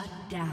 Shut down.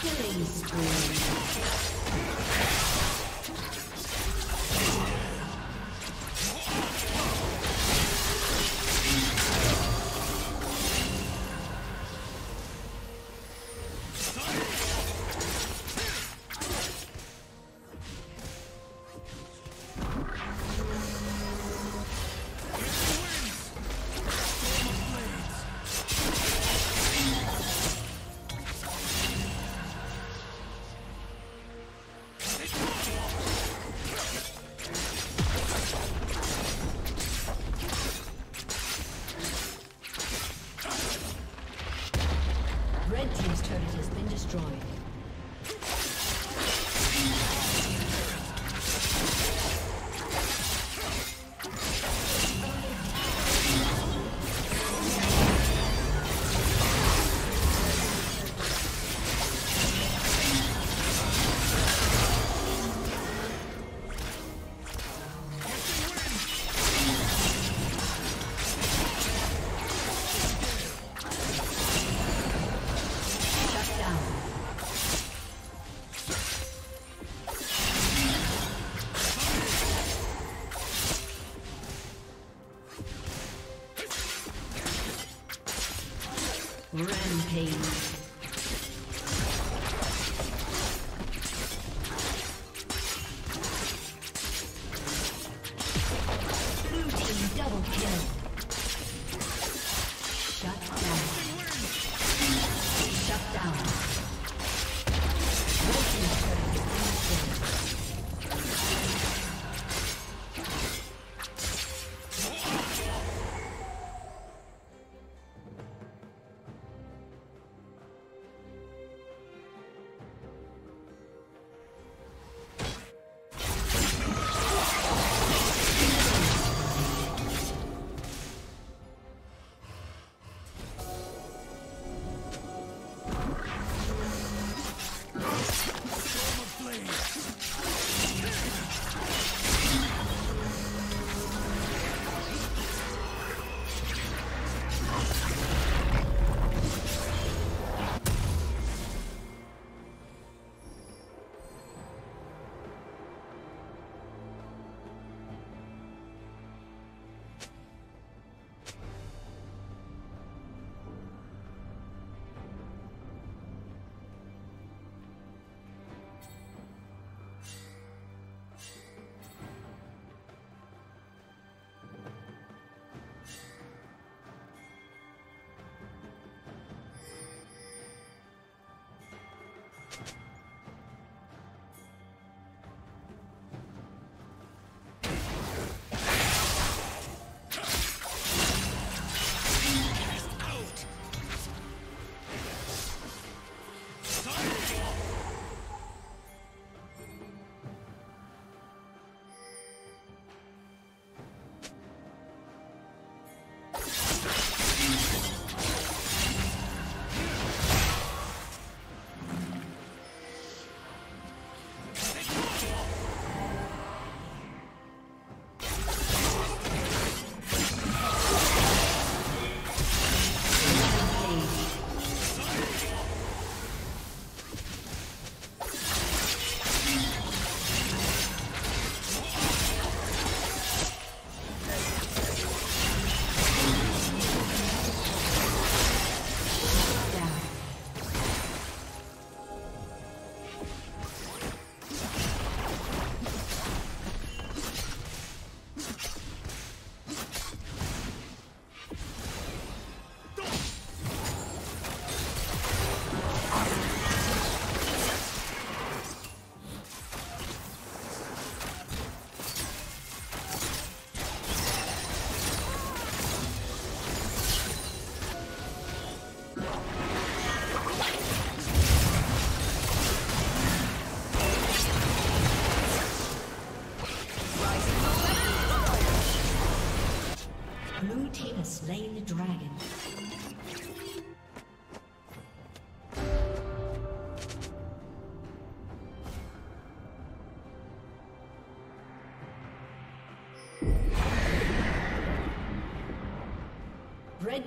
Killing spree. Rampage. Slain the dragon. Red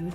Red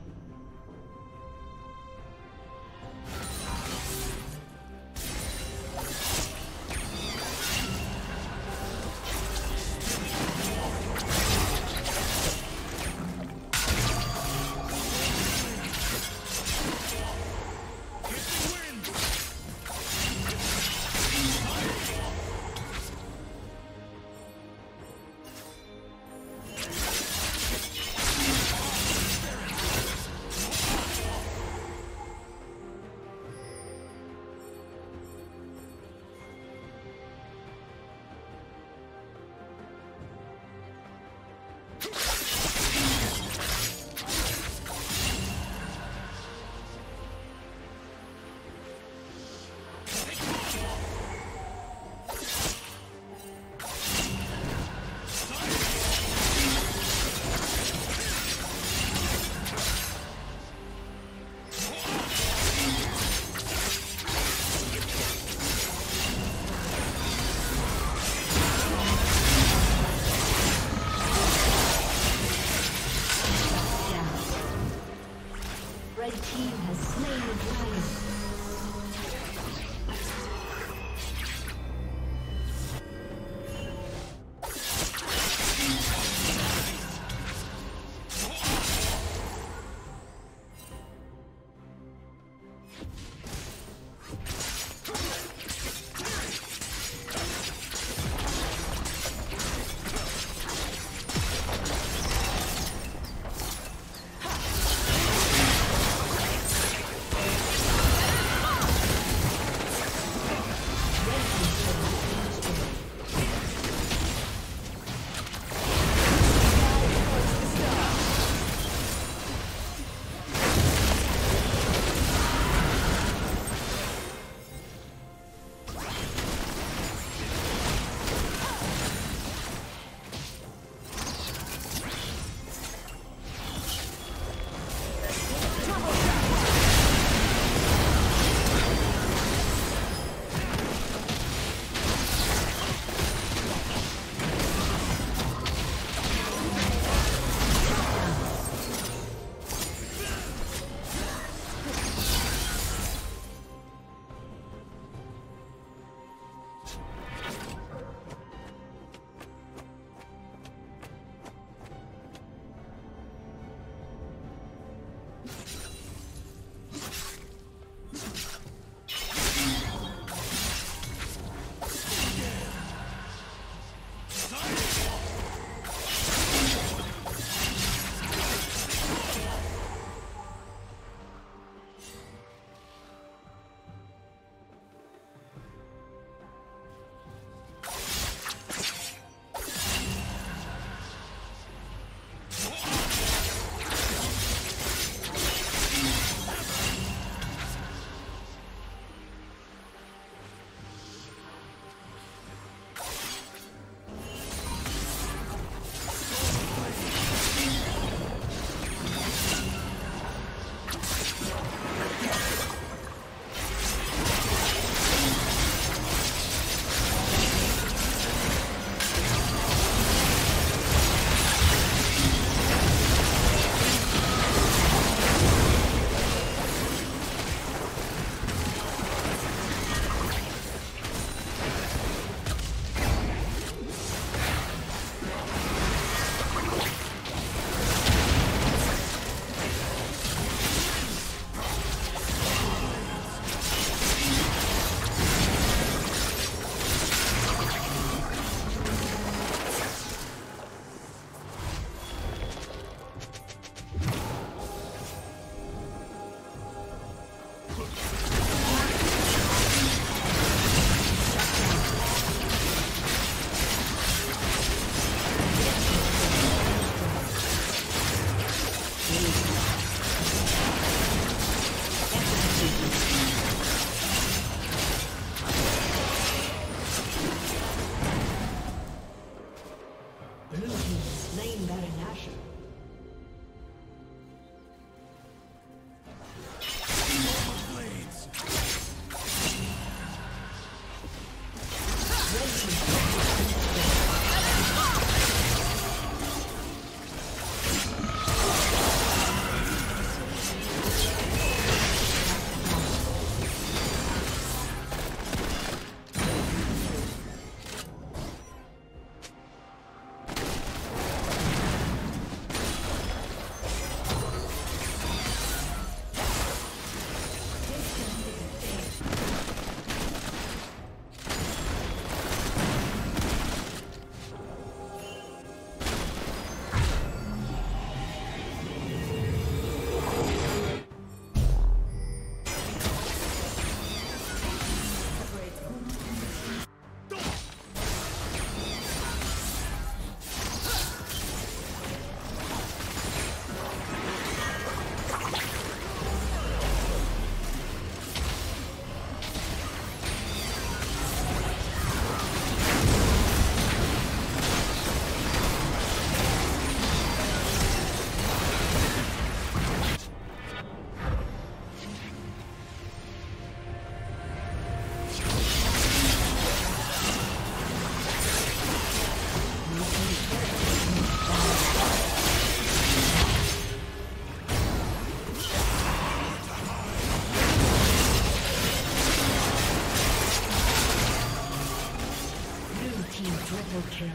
Double kill.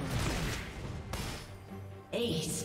Ace.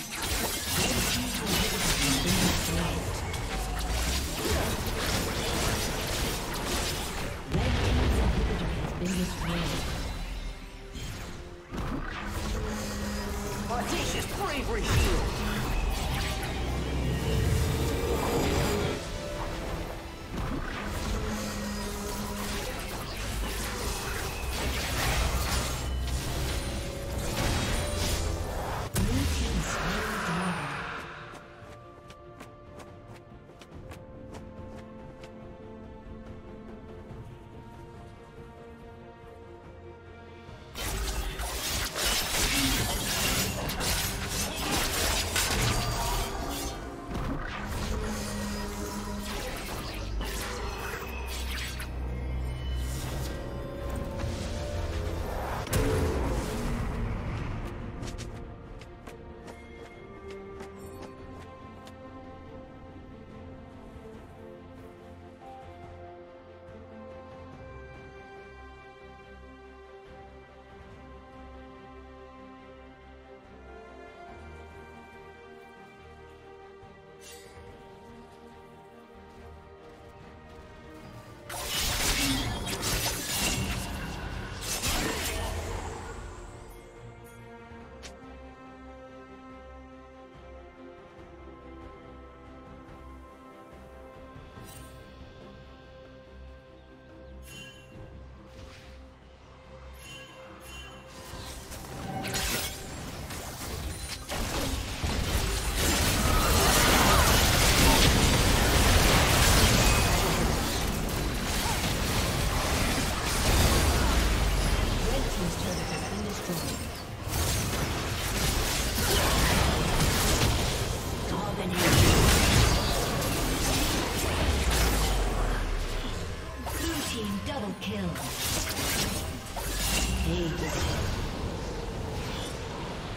Red team's inhibitor has been destroyed. Red team's inhibitor has been destroyed. Audacious bravery shield! Fire!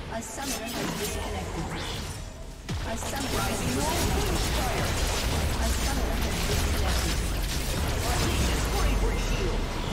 A summoner has disconnected. Audacious bravery shield!